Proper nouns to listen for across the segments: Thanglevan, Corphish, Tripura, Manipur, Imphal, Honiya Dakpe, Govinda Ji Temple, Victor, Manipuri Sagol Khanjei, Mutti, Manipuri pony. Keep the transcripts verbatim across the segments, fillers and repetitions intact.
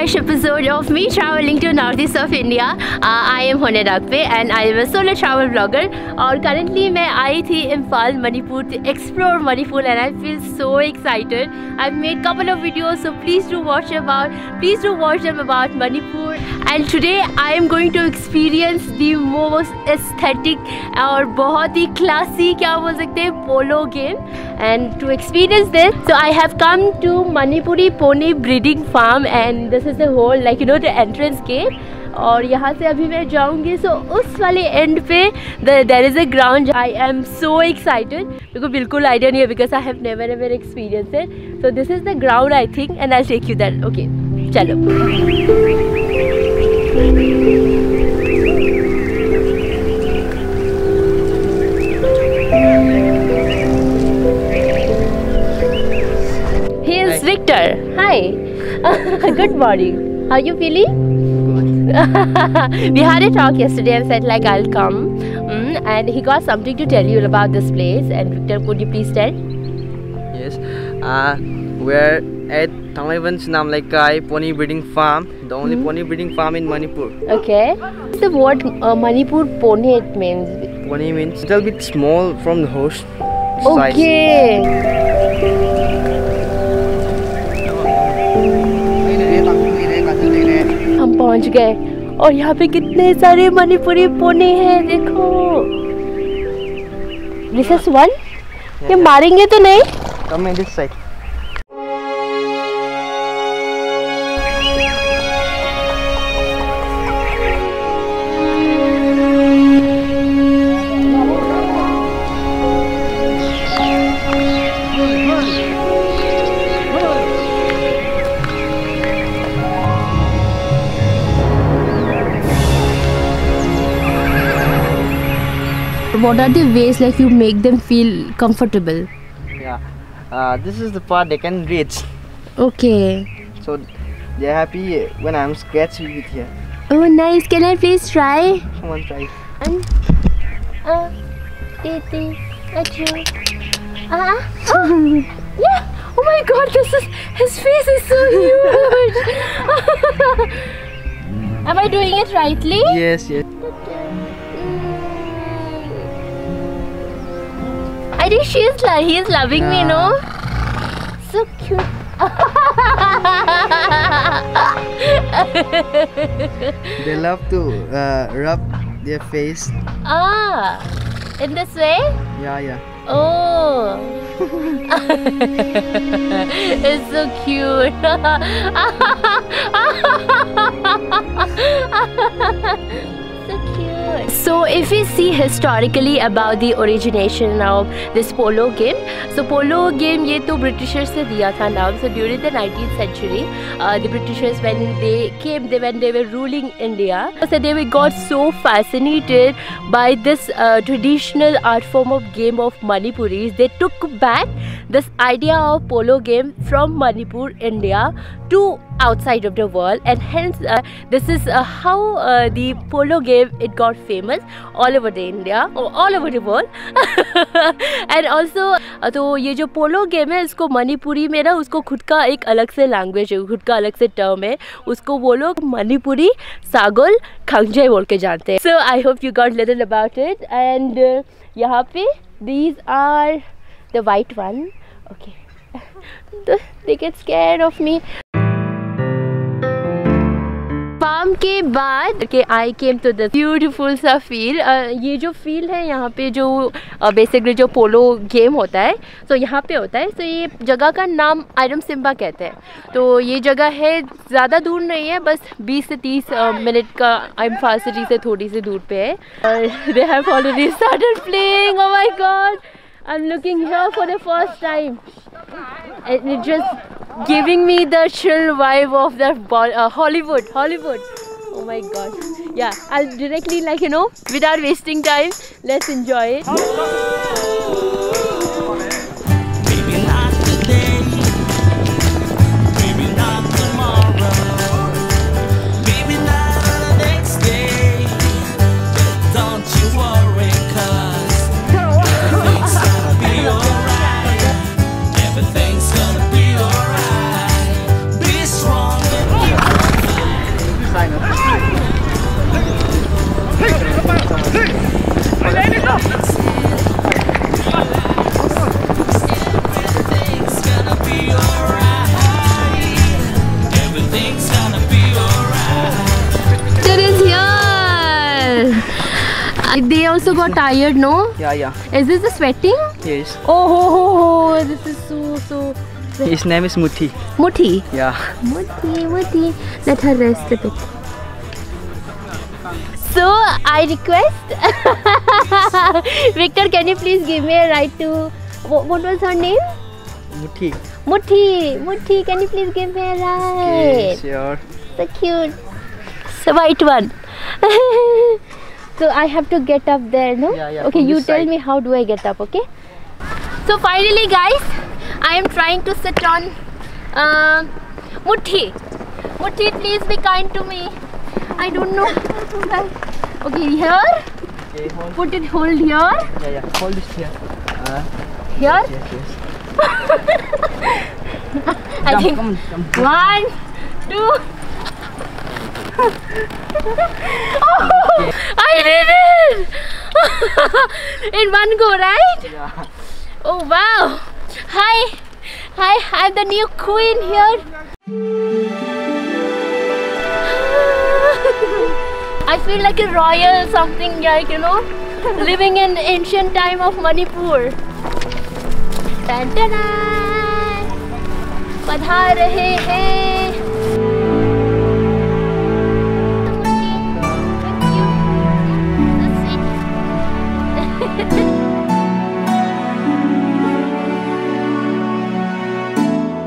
fresh episode of me traveling to northeast of India. Uh, I am Honiya Dakpe and I am a solo travel vlogger. और currently मैं आई थी Imphal Manipur to explore Manipur and I feel so excited. I've made couple of videos so please do watch them about. Please do watch them about Manipur. And today I am going to experience the most aesthetic और बहुत ही classy क्या बोल सकते हैं polo game. And to experience this, so I have come to Manipuri pony breeding farm and this is the whole like you know the entrance gate. और यहाँ से अभी मैं जाऊँगी सो so, उस वाले एंड पे there is a ground. I am so excited. मेरे को बिल्कुल आइडिया नहीं है because I have never ever experience it. So this is the ground I think and I take you that. Okay चलो. Victor, hi. Good morning. How are you feeling? Good. We had a talk yesterday and said like I'll come, mm, and he got something to tell you about this place. And Victor, could you please tell? Yes. Uh, we're at Thanglevan's Nam Lekai Pony Breeding Farm, the only mm. pony breeding farm in Manipur. Okay. So what uh, Manipur pony it means? Pony means little bit small from the horse size. Okay. हम पहुंच गए और यहाँ पे कितने सारे मणिपुरी पोने हैं. देखो दिस इज वन. ये मारेंगे तो नहीं. Come in this side. What are the ways like you make them feel comfortable? Yeah, uh, this is the part they can reach. Okay. So they're happy when I'm scratching with here. Oh, nice! Can I please try? Come on, try. Um, uh, titi, achoo, ah, oh, yeah. Oh my God, this is his face is so huge. Am I doing it rightly? Yes, yes. I think she is like he is loving yeah. me, no? So cute. They love to uh, rub their face. Ah, in this way? Yeah, yeah. Oh, it's so cute. So cute. So if we see historically about the origination of this polo game, so polo game ये तो Britishers से दिया था नाम. So during the nineteenth century, uh, the Britishers when they came, they when they were ruling India, so they were got so fascinated by this uh, traditional art form of game of Manipuris. They took back this idea of polo game from Manipur, India, to outside of the world, and hence uh, this is uh, how uh, the polo game it got famous all over the India or all over the world. And also तो ये जो polo game है इसको मणिपुरी में ना उसको खुद का एक अलग से लैंग्वेज है, खुद का अलग से टर्म है. उसको वो लोग मणिपुरी सागोल खांगजे बोल के जानते हैं. So I hope you got little about it. And यहाँ पे these are the white one. Okay they get scared of me. Farm के बाद के I came to this beautiful सा फील्ड. uh, ये जो फील्ड है यहाँ पे जो बेसिकली uh, जो पोलो गेम होता है सो so यहाँ पे होता है. सो so ये जगह का नाम आइडम सिम्बा कहते हैं. तो ये जगह है ज़्यादा दूर नहीं है, बस बीस से तीस uh, मिनट का इम्फाल सिटी से थोड़ी सी दूर पे है. और they have already started playing. Oh my god, I am looking here for the first time. It just giving me the chill vibe of the uh, Hollywood Hollywood. Oh my God, yeah, I'll directly like you know without wasting time, let's enjoy it. Maybe not today, maybe not tomorrow, maybe not the next day, but don't you worry cause everything's gonna be alright, everything's gonna be alright. Wrong and also got tired, no? Yeah, yeah. Is this the sweating? Yes. Oh, ho, ho, ho. This is so, so. His name is Mutti. Mutti? Yeah. Mutti, Mutti. Let her rest a bit. So, I request. Victor, can you please give me a ride to. What, what was her name? Mutti. Mutti, Mutti, can you please give me a ride? Okay, sure. So cute. So, white one. So I have to get up there, no? Yeah, yeah, okay, you tell me how do I get up, okay? So finally guys, I am trying to sit on uh, Mutti. Mutti, please be kind to me. I don't know. Okay, here. Okay, hold. Put it, hold here. Yeah, yeah, hold this here. Uh, here? Yes, yes, yes. I come, think come, come, come. One, two. Oh, I did it! In one go, right? Yeah. Oh wow! Hi, hi! I'm the new queen here. I feel like a royal something, like you know, living in ancient time of Manipur. Tan tan tan! Padha rahe hain.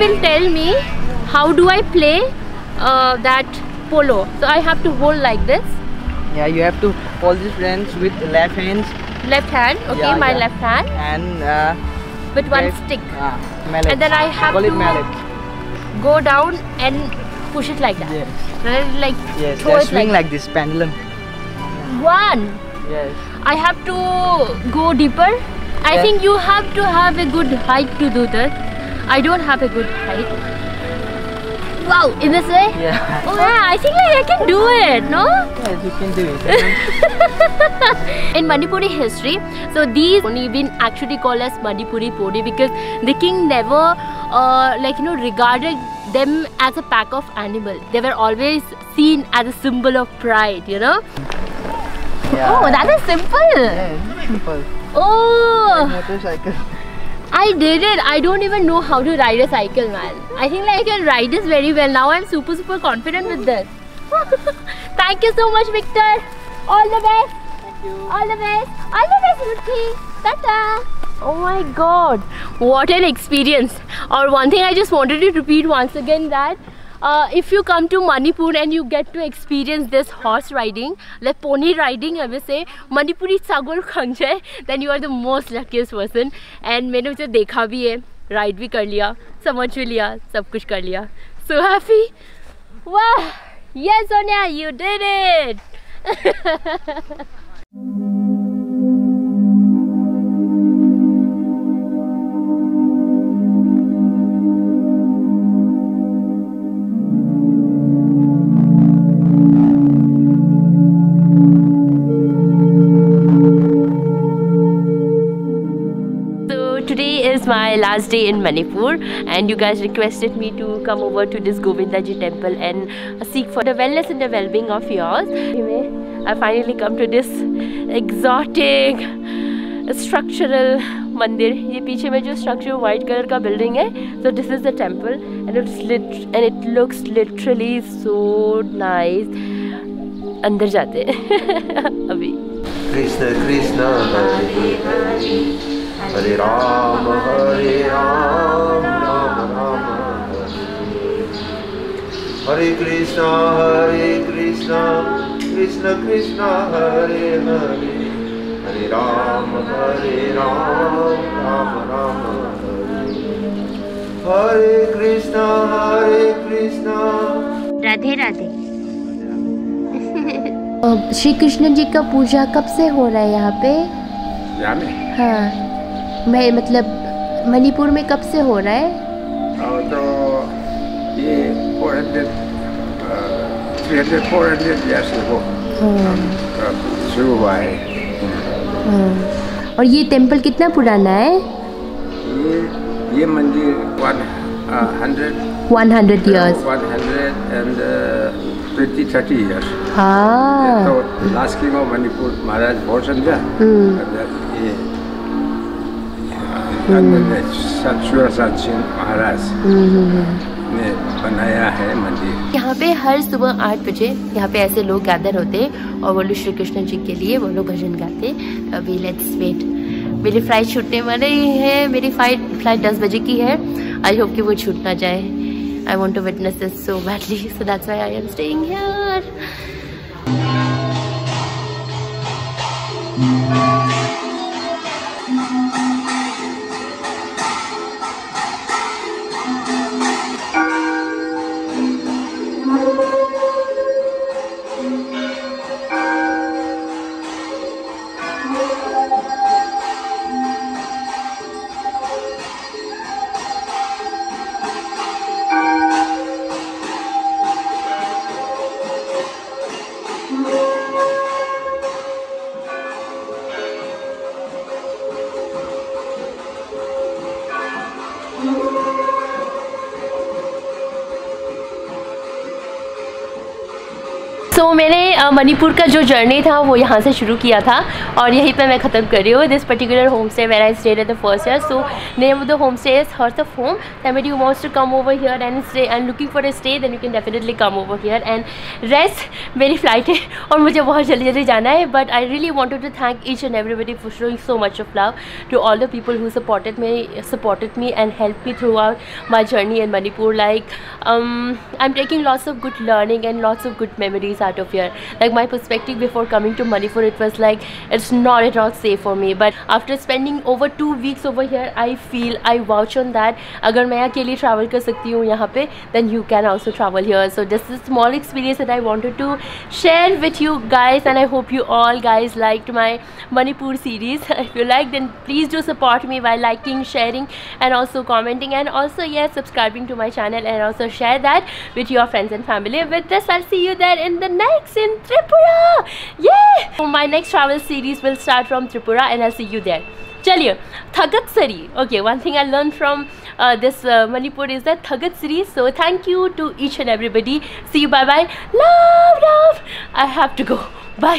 People tell me how do I play uh, that polo. So I have to hold like this. Yeah, you have to hold this branch with left hand. Left hand. Okay, yeah, my yeah. left hand. And uh, with one left, stick. Uh, mallet. And then I have call to it mallet. Go down and push it like that. Yes. Right? Like yes. Throw yeah, it swing like, like this pendulum. One. Yes. I have to go deeper. I yes. think you have to have a good height to do that. I don't have a good height. Wow, in this way? Yeah. Oh yeah, I think like I can do it, no? Yes, you can do it. In Manipuri history, so these only been actually called as Manipuri pony because the king never uh, like you know regarded them as a pack of animals. They were always seen as a symbol of pride, you know? Yeah. Oh, that is simple. Yeah, it's simple. Oh. Like motorcycle. I did it. I don't even know how to ride a cycle, man. I think like I can ride this very well. Now I'm super, super confident with this. Thank you so much, Victor. All the best. Thank you. All the best. All the best, Mutti. Ta-ta. Oh my God. What an experience. Or one thing I just wanted to repeat once again that Uh, if you come to Manipur and you get to experience this horse riding, like pony riding, I will say Manipuri Sagol Khanjei, then you are the most luckiest person. And मैंने उसे देखा भी है, ride भी कर लिया, समझ भी लिया, सब कुछ कर लिया. So happy! Wow! Yes, Sonia, you did it! My last day in Manipur, and you guys requested me to come over to this Govinda Ji Temple and seek for the wellness and the well-being of yours. I finally come to this exotic structural mandir. ये पीछे में जो structure white color का building है, so this is the temple, and it's lit and it looks literally so nice. अंदर जाते हैं अभी. Krishna, Krishna, Hare Hare. Hare Rama, Hare Rama, Rama Rama, Hare Krishna, Hare Krishna, Krishna Krishna, Hare Hare, Hare Rama, Hare Rama, Rama Rama, Hare Krishna, Hare Krishna. Radhe Radhe. Shri Krishna ji का पूजा कब से हो रहा है यहाँ पे? यहाँ में? हाँ. मैं मतलब मणिपुर में कब से हो रहा है? तो ये four hundred years ago शुरू हुआ है। और ये टेंपल कितना पुराना है? ये ये मंदिर one hundred years, one hundred and twenty thirty years. हाँ। तो लास्ट की मणिपुर महाराज बहुत समझा महाराज ने बनाया है मंदिर। यहाँ पे हर सुबह आठ बजे यहाँ पे ऐसे लोग गैदर होते हैं और वो लोग श्री कृष्ण जी के लिए वो लोग भजन गाते। अभी लेट्स वेट, मेरी फ्लाइट छूटने वाली है, मेरी फ्लाइट फ्लाइट दस बजे की है। आई होप कि वो छूट ना जाए। I want to witness this so badly, so that's why I am staying here. तो मैंने मणिपुर का जो जर्नी था वो यहाँ से शुरू किया था और यहीं पे मैं ख़त्म कर रही हूँ। This particular home stay where I stayed at the first year, so name of the home stay is hearth of home. Somebody who wants to come over here and stay and looking for a stay, then you can definitely come over here and rest. मेरी flight है और मुझे बहुत जल्दी जल्दी जाना है, but I really wanted to thank each and everybody for showing so much of love to all the people who supported me supported me and help me throughout my journey in Manipur. Like I am taking lots of good learning and lots of good memories out of here. Like my perspective before coming to Manipur, it was like it's not at all safe for me, but after spending over two weeks over here, I feel I vouch on that. अगर मैं अकेली travel कर सकती हूँ यहाँ पे, then you can also travel here. So this is a small experience that I wanted to share with you guys, and I hope you all guys liked my Manipur series. If you like, then please do support me by liking, sharing, and also commenting, and also yes, subscribing to my channel, and also share that with your friends and family. With this, I'll see you there in the next in Tripura. Yeah, so my next travel series will start from Tripura and I'll see you there. Chaliye Thagatsari. Okay, one thing I learned from uh, this uh, Manipur is that Thagatsari. So thank you to each and everybody. See you, bye bye. Love love, I have to go, bye.